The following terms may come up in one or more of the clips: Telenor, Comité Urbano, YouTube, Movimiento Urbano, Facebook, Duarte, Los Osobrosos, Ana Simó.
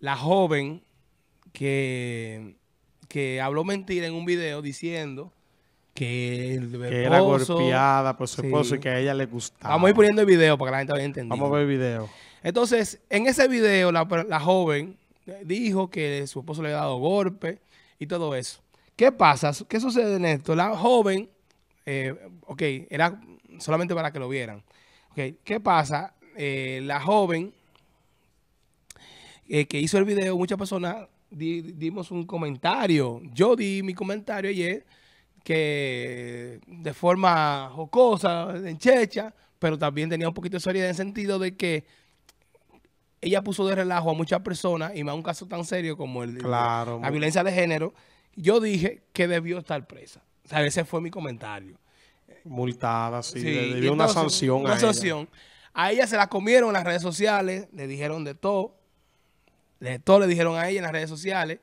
La joven que habló mentira en un video diciendo que era golpeada por su esposo, sí, y que a ella le gustaba. Vamos a ir poniendo el video para que la gente vaya entendiendo. Vamos a ver el video. Entonces, en ese video la joven dijo que su esposo le había dado golpe y todo eso. ¿Qué pasa? ¿Qué sucede en esto? La joven, ok, era solamente para que lo vieran. Okay, ¿qué pasa? La joven que hizo el video, muchas personas dimos un comentario. Yo di mi comentario ayer, que de forma jocosa, en checha, pero también tenía un poquito de seriedad en el sentido de que ella puso de relajo a muchas personas, y más un caso tan serio como el de la violencia de género. Yo dije que debió estar presa. O sea, ese fue mi comentario. Multada, sí, sí, le debió una sanción. Una sanción. A ella se la comieron en las redes sociales, le dijeron de todo. De todo le dijeron a ella en las redes sociales,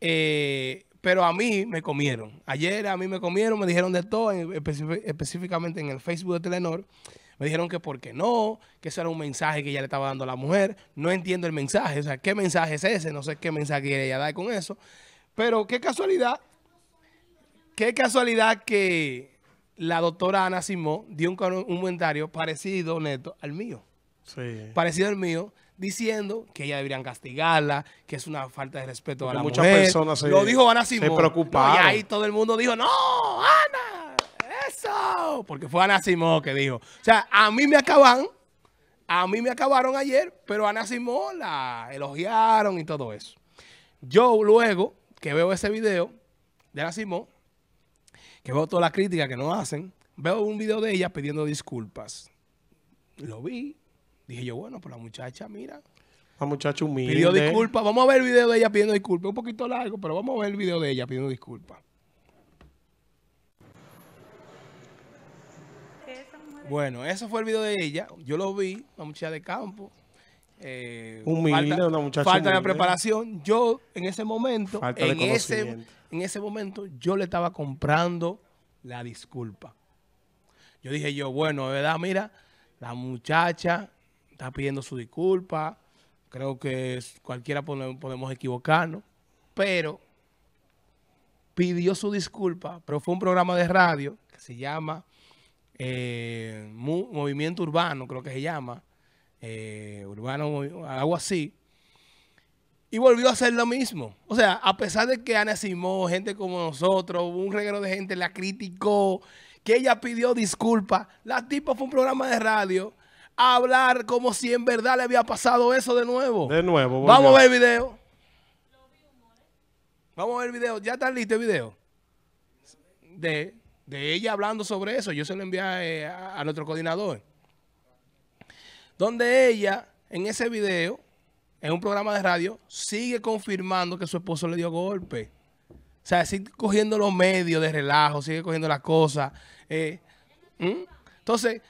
pero a mí me comieron. Ayer a mí me comieron, me dijeron de todo, específicamente en el Facebook de Telenor. Me dijeron que por qué no, que eso era un mensaje que ella le estaba dando a la mujer. No entiendo el mensaje, o sea, ¿qué mensaje es ese? No sé qué mensaje ella da con eso. Pero qué casualidad que la doctora Ana Simó dio un comentario parecido, neto, al mío. Sí. Parecido al mío, diciendo que ella deberían castigarla, que es una falta de respeto porque a la muchas mujer. Personas se, lo dijo Ana Simó. Se preocuparon. No, y ahí todo el mundo dijo, no, Ana, eso. Porque fue Ana Simó que dijo. O sea, a mí me acabaron ayer, pero a Ana Simó la elogiaron y todo eso. Yo luego que veo ese video de Ana Simó, que veo toda la crítica que nos hacen, veo un video de ella pidiendo disculpas. Lo vi. Dije yo, bueno, pues la muchacha, mira. La muchacha humilde. Pidió disculpas. Vamos a ver el video de ella pidiendo disculpas. Un poquito largo, pero vamos a ver el video de ella pidiendo disculpas. Bueno, eso fue el video de ella. Yo lo vi, una muchacha de campo. Humilde, una muchacha falta humilde. De preparación. Yo, en ese momento, falta de conocimiento. En ese momento, yo le estaba comprando la disculpa. Yo dije yo, bueno, de verdad, mira, la muchacha está pidiendo su disculpa. Creo que cualquiera podemos equivocarnos. Pero pidió su disculpa. Pero fue un programa de radio que se llama Movimiento Urbano, creo que se llama. Urbano, algo así. Y volvió a hacer lo mismo. O sea, a pesar de que Ana Simó, gente como nosotros, un reguero de gente la criticó, que ella pidió disculpas, la tipa fue un programa de radio a hablar como si en verdad le había pasado eso de nuevo. De nuevo. Vamos a ver el video. Vamos a ver el video. ¿Ya está listo el video? De ella hablando sobre eso. Yo se lo envié a nuestro coordinador. Donde ella, en ese video, en un programa de radio, sigue confirmando que su esposo le dio golpe. O sea, sigue cogiendo los medios de relajo, sigue cogiendo las cosas. Entonces,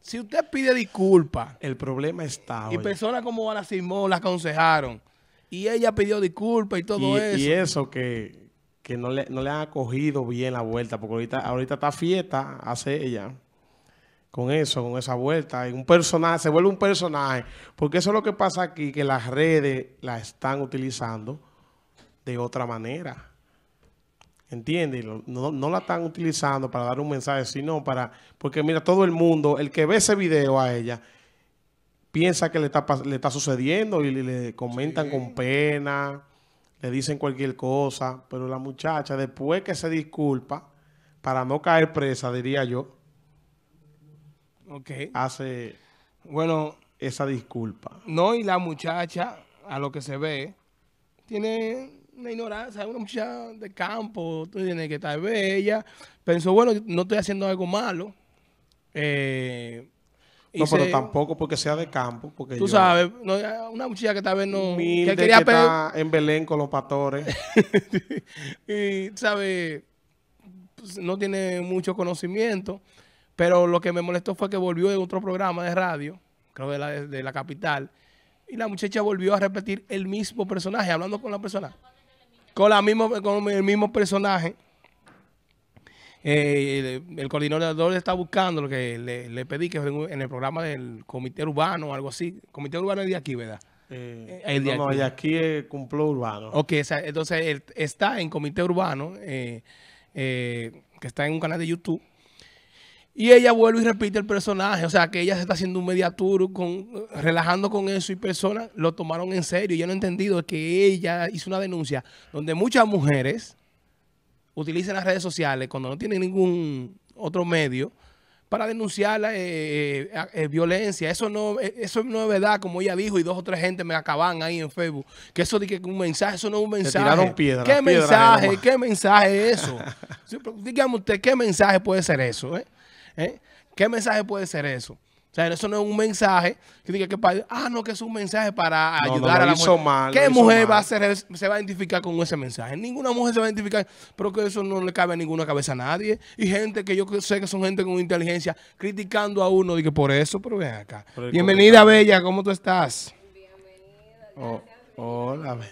si usted pide disculpas, el problema está. Y oye, personas como Ana Simó la aconsejaron. Y ella pidió disculpas y todo eso. Y eso que no le han acogido bien la vuelta, porque ahorita está fiesta, hace ella. Con eso, con esa vuelta. Un personaje, se vuelve un personaje. Porque eso es lo que pasa aquí, que las redes las están utilizando de otra manera. ¿Entiendes? No la están utilizando para dar un mensaje, sino para... Porque mira, todo el mundo, el que ve ese video a ella, piensa que le está sucediendo y le comentan sí, con pena, le dicen cualquier cosa. Pero la muchacha, después que se disculpa, para no caer presa, diría yo, okay, hace bueno esa disculpa. No, y la muchacha, a lo que se ve, tiene... una ignorancia, una muchacha de campo, tú tienes que estar bella. Pensó, bueno, no estoy haciendo algo malo. No, pero tampoco porque sea de campo. Porque tú sabes, no, una muchacha que tal vez no... Humilde, que está en Belén con los pastores. Y, ¿sabes? Pues, no tiene mucho conocimiento. Pero lo que me molestó fue que volvió en otro programa de radio, creo de la capital, y la muchacha volvió a repetir el mismo personaje, hablando con la persona. Con el mismo personaje El coordinador está buscando lo que le pedí, que en el programa del Comité Urbano o algo así. Comité Urbano es de aquí, ¿verdad? No, de aquí es Complot Urbano. Ok, entonces él está en Comité Urbano, que está en un canal de YouTube. Y ella vuelve y repite el personaje. O sea, que ella se está haciendo un media tour, relajando con eso, y personas lo tomaron en serio. Yo no he entendido que ella hizo una denuncia donde muchas mujeres utilizan las redes sociales cuando no tienen ningún otro medio para denunciar la violencia. Eso no es verdad, como ella dijo, y dos o tres gente me acaban ahí en Facebook. Que eso de que un mensaje, eso no es un mensaje. Tiraron piedras. ¿Qué mensaje? Nomás. ¿Qué mensaje es eso? Dígame usted, ¿qué mensaje puede ser eso? ¿Qué mensaje puede ser eso? O sea, eso no es un mensaje que diga que para... Ah, no, que es un mensaje para ayudar a la mujer. Mal, ¿qué mujer va a hacer, se va a identificar con ese mensaje? Ninguna mujer se va a identificar, pero que eso no le cabe a ninguna cabeza a nadie. Y gente que yo sé que son gente con inteligencia criticando a uno. Dije, por eso, pero ven acá. Pero bienvenida, Bella, ¿cómo tú estás? Bienvenida. Oh, hola, Bella.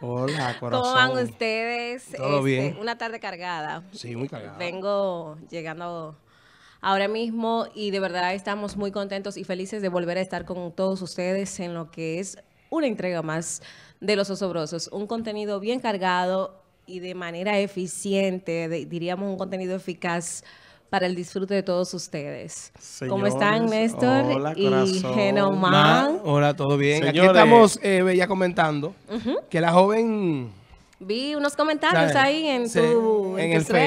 Hola, corazón. ¿Cómo van ustedes? ¿Todo bien? Una tarde cargada. Sí, muy cargada. Vengo llegando ahora mismo y de verdad estamos muy contentos y felices de volver a estar con todos ustedes en lo que es una entrega más de Los Osobrosos. Un contenido bien cargado y de manera eficiente, diríamos un contenido eficaz para el disfrute de todos ustedes. Señores, ¿cómo están, Néstor? Hola, y Genomán. Hola, ¿todo bien? Señores. Aquí estamos, Bella, comentando que la joven... Vi unos comentarios ahí en tus redes. Facebook,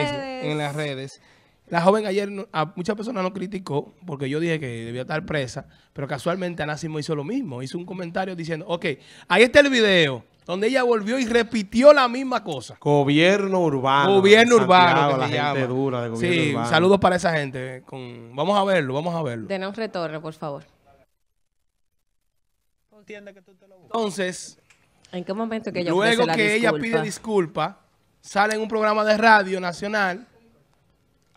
en las redes. La joven ayer, a muchas personas lo criticó, porque yo dije que debía estar presa, pero casualmente Ana Simó hizo lo mismo. Hizo un comentario diciendo, ok, ahí está el video, donde ella volvió y repitió la misma cosa. Gobierno urbano. Gobierno urbano, la gente dura de gobierno urbano. Sí, saludos para esa gente. Vamos a verlo, vamos a verlo. Denos retorno, por favor. Entonces, ¿en qué momento que ella luego que ella pide disculpa, sale en un programa de radio nacional,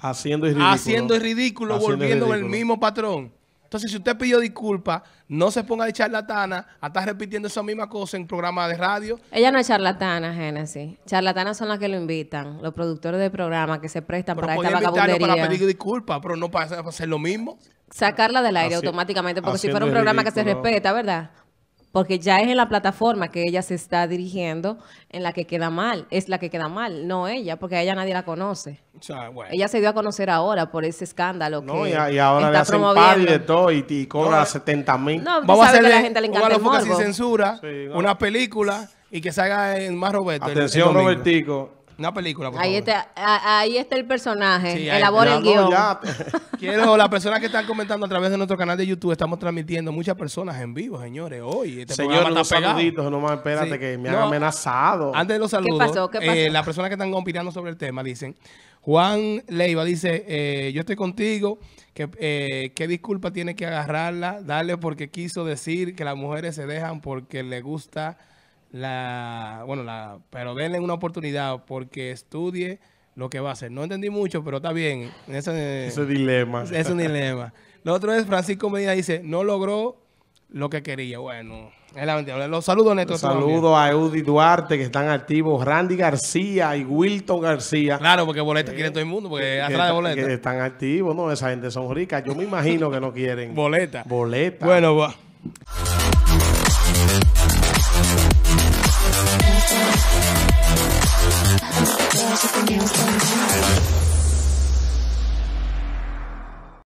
haciendo el ridículo. Haciendo el ridículo, volviendo el mismo patrón. Entonces, si usted pidió disculpas, no se ponga de charlatana a estar repitiendo esa misma cosa en programas de radio. Ella no es charlatana, Génesis. Charlatanas son las que lo invitan, los productores de programas que se prestan para esta vagabundería. Para pedir disculpas, pero no para hacer lo mismo. Sacarla del aire automáticamente, porque si fuera un programa que se respeta, ¿verdad? Porque ya es en la plataforma que ella se está dirigiendo en la que queda mal. Es la que queda mal, no ella, porque a ella nadie la conoce. O sea, bueno. Ella se dio a conocer ahora por ese escándalo que y ahora está le hacen promoviendo. Y de todo y cobra 70.000. No, vamos a hacer que a la gente le encanta el morbo. Sin censura, sí, claro. Una película y que salga en más Roberto. Atención, Robertico. Una película, por favor. Ahí está el personaje. Sí, elabora el guión. Quiero las personas que están comentando a través de nuestro canal de YouTube. Estamos transmitiendo muchas personas en vivo, señores. Hoy este programa está pegado. Saluditos, nomás espérate que me han amenazado. Antes de los saludos, ¿qué pasó? ¿Qué pasó? Las personas que están opinando sobre el tema dicen, Juan Leiva dice, yo estoy contigo, ¿qué disculpa tiene que agarrarla? Darle porque quiso decir que las mujeres se dejan porque le gusta... pero denle una oportunidad porque estudie lo que va a hacer. No entendí mucho, pero está bien. Ese dilema. Es un dilema. Lo otro es Francisco Medina dice, no logró lo que quería. Bueno, es la mentira. Los saludos, Neto. Los saludos a Eudy Duarte, que están activos, Randy García y Wilton García. Claro, porque boletas quieren todo el mundo, porque atrás de boletas. Que están activos, ¿no? Esa gente son ricas. Yo me imagino que no quieren. Boletas. Boletas. Bueno, va. I'm so glad you can